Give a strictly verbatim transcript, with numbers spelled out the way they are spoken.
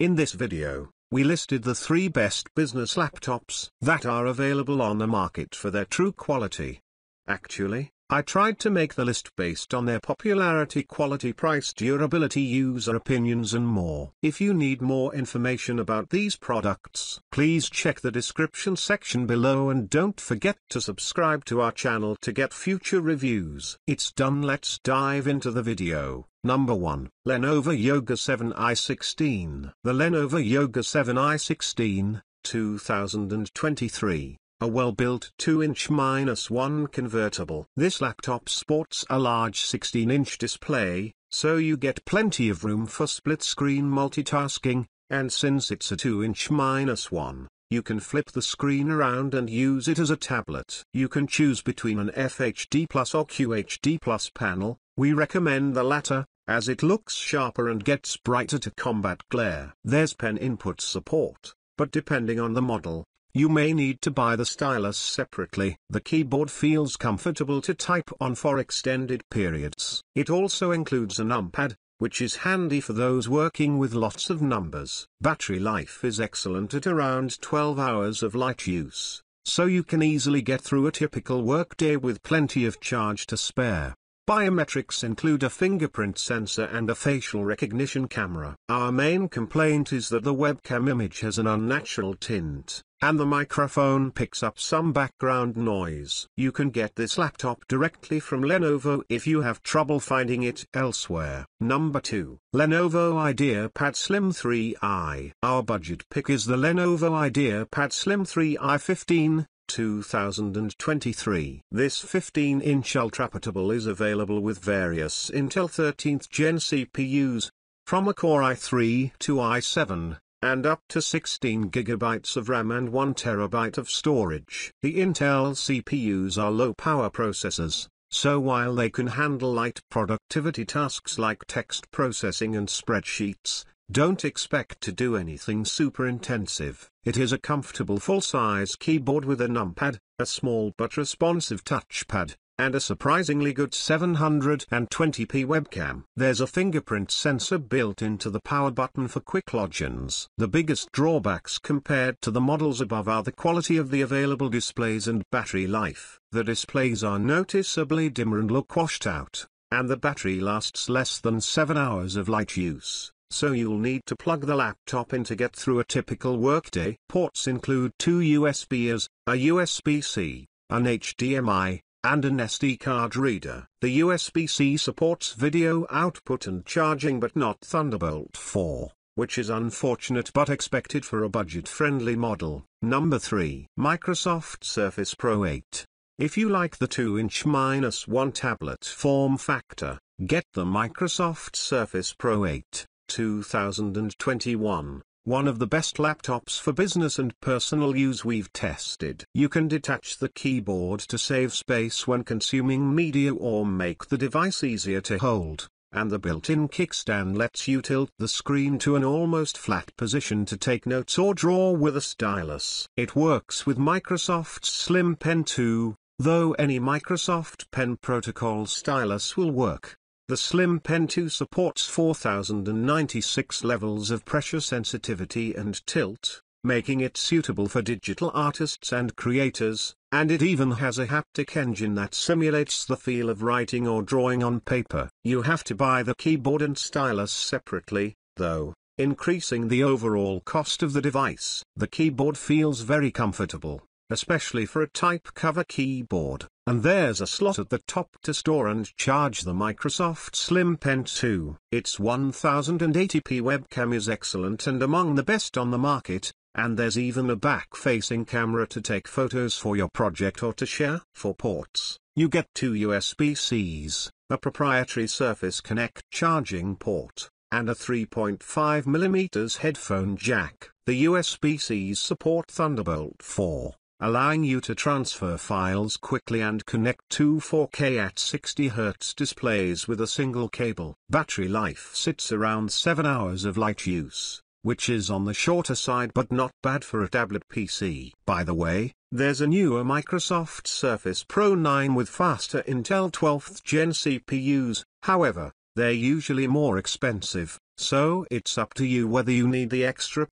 In this video, we listed the three best business laptops that are available on the market for their true quality. Actually, I tried to make the list based on their popularity, quality, price, durability, user opinions and more. If you need more information about these products, please check the description section below and don't forget to subscribe to our channel to get future reviews. It's done, let's dive into the video. Number one. Lenovo Yoga seven i sixteen. The Lenovo Yoga seven i sixteen, two thousand twenty-three. A well-built two inch minus one convertible. This laptop sports a large sixteen inch display, so you get plenty of room for split-screen multitasking, and since it's a two inch minus one, you can flip the screen around and use it as a tablet. You can choose between an F H D plus or Q H D plus panel. We recommend the latter, as it looks sharper and gets brighter to combat glare. There's pen input support, but depending on the model, you may need to buy the stylus separately. The keyboard feels comfortable to type on for extended periods. It also includes a numpad, which is handy for those working with lots of numbers. Battery life is excellent at around twelve hours of light use, so you can easily get through a typical workday with plenty of charge to spare. Biometrics include a fingerprint sensor and a facial recognition camera. Our main complaint is that the webcam image has an unnatural tint, and the microphone picks up some background noise. You can get this laptop directly from Lenovo if you have trouble finding it elsewhere. Number two. Lenovo IdeaPad Slim three i. Our budget pick is the Lenovo IdeaPad Slim three i fifteen, two thousand twenty-three. This fifteen inch ultra portable is available with various Intel thirteenth gen C P Us, from a Core i three to i seven, and up to sixteen gigabytes of RAM and one terabyte of storage. The Intel C P Us are low-power processors, so while they can handle light productivity tasks like text processing and spreadsheets, don't expect to do anything super intensive. It is a comfortable full-size keyboard with a numpad, a small but responsive touchpad, and a surprisingly good seven hundred twenty p webcam. There's a fingerprint sensor built into the power button for quick logins. The biggest drawbacks compared to the models above are the quality of the available displays and battery life. The displays are noticeably dimmer and look washed out, and the battery lasts less than seven hours of light use, so you'll need to plug the laptop in to get through a typical workday. Ports include two U S Bs, a U S B C, an H D M I, and an S D card reader. The U S B C supports video output and charging but not Thunderbolt four, which is unfortunate but expected for a budget-friendly model. Number three. Microsoft Surface Pro eight. If you like the two inch minus one tablet form factor, get the Microsoft Surface Pro eight, two thousand twenty-one. One of the best laptops for business and personal use we've tested. You can detach the keyboard to save space when consuming media or make the device easier to hold, and the built-in kickstand lets you tilt the screen to an almost flat position to take notes or draw with a stylus. It works with Microsoft's Slim Pen two, though any Microsoft Pen protocol stylus will work. The Slim Pen two supports four thousand ninety-six levels of pressure sensitivity and tilt, making it suitable for digital artists and creators, and it even has a haptic engine that simulates the feel of writing or drawing on paper. You have to buy the keyboard and stylus separately, though, increasing the overall cost of the device. The keyboard feels very comfortable, especially for a type cover keyboard, and there's a slot at the top to store and charge the Microsoft Slim Pen two. Its ten eighty p webcam is excellent and among the best on the market, and there's even a back-facing camera to take photos for your project or to share. For ports, you get two U S B Cs, a proprietary Surface Connect charging port, and a three point five millimeter headphone jack. The U S B Cs support Thunderbolt four. Allowing you to transfer files quickly and connect two four K at sixty hertz displays with a single cable. Battery life sits around seven hours of light use, which is on the shorter side but not bad for a tablet P C. By the way, there's a newer Microsoft Surface Pro nine with faster Intel twelfth gen C P Us, however, they're usually more expensive, So it's up to you whether you need the extra